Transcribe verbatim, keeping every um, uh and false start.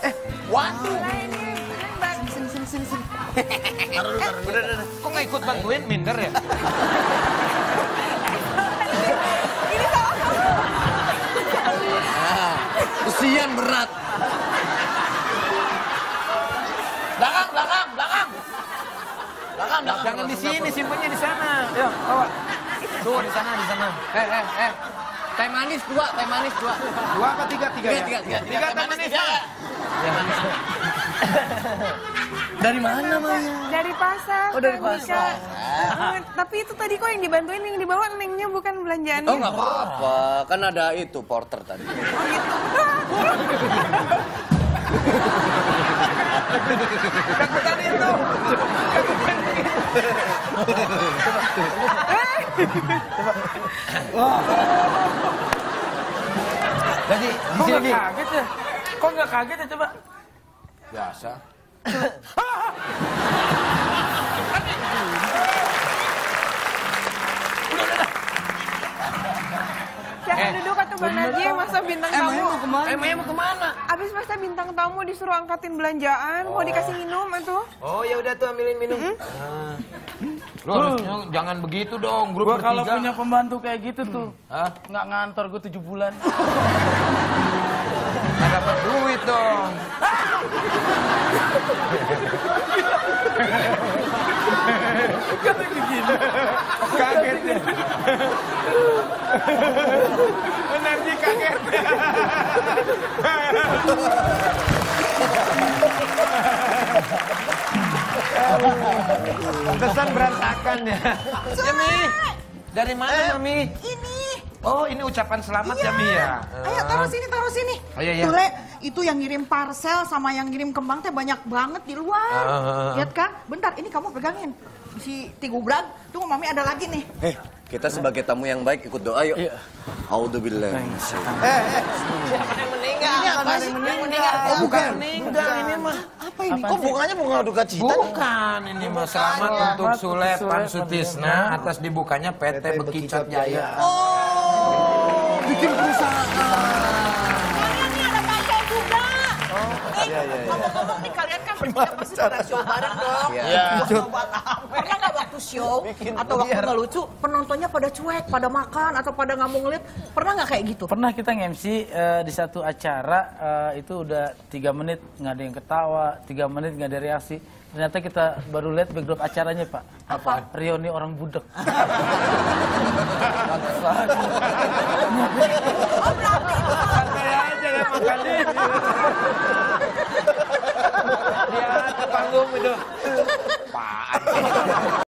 Eh, waduh. Sini, sini, sini, sini. Taruh, taruh. Udah, udah, udah. Kok nggak ikut bantuin? Minder ya? Ini salah kamu. Usian berat. Belakang, belakang, belakang. Belakang, belakang. Jangan di sini, simpennya di sana. Yo, bawa. Tuh, di sana, di sana. Eh, eh, eh. Teh manis dua, teh manis dua. Dua apa tiga? Tiga, tiga, tiga, tiga. Tiga, teh manis tiga. Dari mana, Maya? Dari pasar. Oh, dari pasar. Tapi itu tadi kok yang dibantuin, yang dibawa nengnya bukan belanjaan. Oh, nggak apa-apa. Kan ada itu, porter tadi. Oh, gitu. Takutan itu. Coba. Wah. Jadi di sini kok kaget ya? Kok nggak kaget ya coba? Biasa. Jangan duduk atau Bang Najib, masa bintang tamu. Emangnya mau kemana? Emangnya mau kemana? Abis masa bintang tamu disuruh angkatin belanjaan, mau dikasih minum atuh. Oh ya udah tuh ambilin minum. Lu harusnya jangan begitu dong, grup bertiga. Gua kalau punya pembantu kayak gitu tuh, nggak ngantor gua tujuh bulan. Nggak dapat duit dong. Kata begini, kaget ya. Energi kaget. Kesan berantakan ya. Jami, dari mana Jami? Ini. Oh, ini ucapan selamat ya Mia. Ayo taruh sini, taruh sini. Sule, itu yang ngirim parcel sama yang ngirim kembang teh banyak banget di luar. Lihat kan? Bentar, ini kamu pegangin. Si Tigubrag, tunggu Mami ada lagi nih. Eh, kita sebagai tamu yang baik ikut doa yuk. Audzubillah. Eh, eh. Siapa yang meninggal? Siapa yang meninggal? Oh, bukan. Bukan ini mah. Apa ini? Kok bunganya bunga duka cita? Bukan ini mah. Selamat untuk Sule Pan Sutisna atas dibukanya P T Bekicot Jaya. Oh, bikin perusahaan. Kalian ini ada pancel juga. Ngomong-ngomong nih kalian kan perginya pasti pernah show bareng dong. Iya. Pernah nggak waktu show atau waktu nggak lucu penontonnya pada cuek, pada makan atau pada nggak mau ngeliat, pernah nggak kayak gitu? Pernah kita nge-M C di satu acara itu udah tiga menit nggak ada yang ketawa, tiga menit nggak ada reaksi. Ternyata kita baru lihat backdrop acaranya Pak. Apa? Riony orang budek. Oh berarti itu. Santai aja deh makannya. Dia panggung itu.